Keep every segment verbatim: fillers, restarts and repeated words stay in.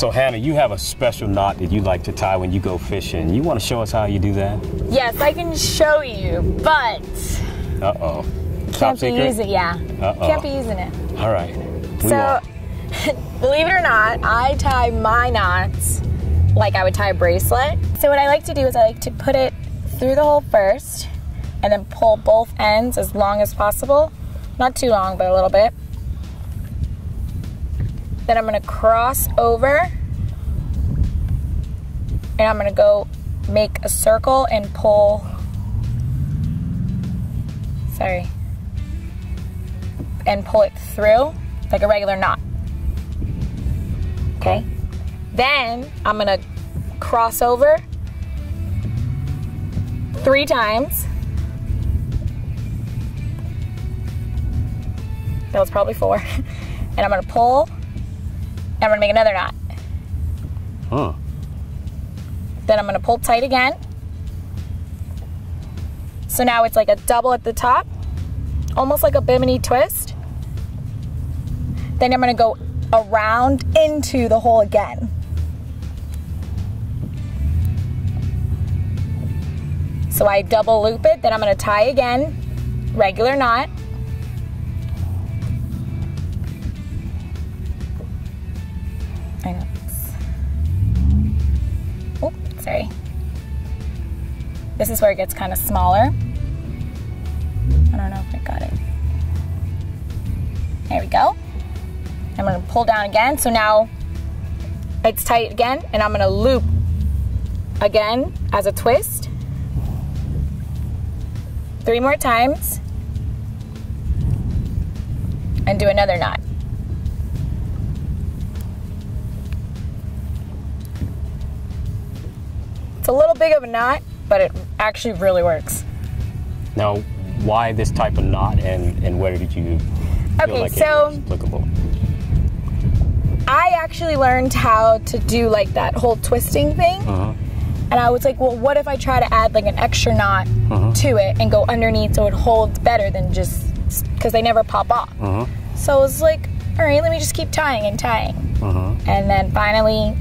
So Hannah, you have a special knot that you like to tie when you go fishing. You want to show us how you do that? Yes, I can show you, but... Uh-oh. Top secret? Can't be using it, yeah. Uh-oh. Can't be using it. All right. So, believe it or not, I tie my knots like I would tie a bracelet. So what I like to do is I like to put it through the hole first and then pull both ends as long as possible. Not too long, but a little bit. Then I'm gonna cross over and I'm gonna go make a circle and pull, sorry, and pull it through like a regular knot, okay? Then I'm gonna cross over three times. That was probably four. And I'm gonna pull, and I'm gonna make another knot. Huh. Then I'm gonna pull tight again. So now it's like a double at the top, almost like a bimini twist. Then I'm gonna go around into the hole again. So I double loop it, then I'm gonna tie again, regular knot. Oh, sorry. This is where it gets kind of smaller. I don't know if I got it. There we go. I'm gonna pull down again, so now it's tight again, and I'm gonna loop again as a twist. Three more times, and do another knot. It's a little big of a knot, but it actually really works. Now, why this type of knot, and, and where did you feel okay, like so it was applicable? I actually learned how to do like that whole twisting thing, uh-huh. and I was like, well, what if I try to add like an extra knot uh-huh. to it and go underneath so it holds better than just, because they never pop off. Uh-huh. So I was like, all right, let me just keep tying and tying. Uh-huh. And then finally,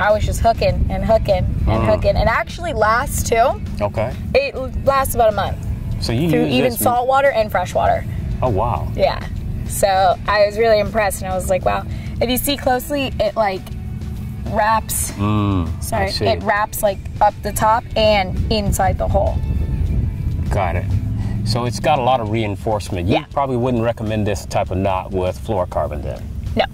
I was just hooking and hooking and uh-huh. hooking, and actually lasts too. Okay. It lasts about a month. So you through even this... salt water and fresh water. Oh wow. Yeah. So I was really impressed, and I was like, wow. If you see closely, it like wraps, mm, sorry, it wraps like up the top and inside the hole. Got it. So it's got a lot of reinforcement. You yeah. probably wouldn't recommend this type of knot with fluorocarbon then? No.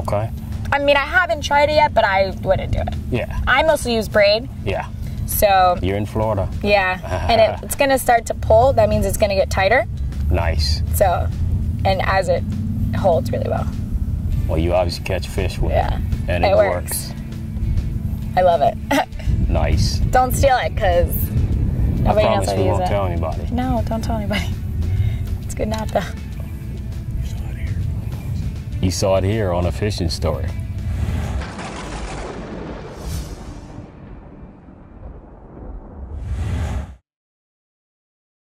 Okay. I mean, I haven't tried it yet, but I wouldn't do it. Yeah. I mostly use braid. Yeah. So. You're in Florida. Yeah. And it, it's going to start to pull. That means it's going to get tighter. Nice. So, and as it holds really well. Well, you obviously catch fish with yeah, it, and it, it works. works. I love it. Nice. Don't steal it, because nobody knows how to use it. I promise we won't tell anybody. No, don't tell anybody. It's good not to. You saw it here on A Fishing Story.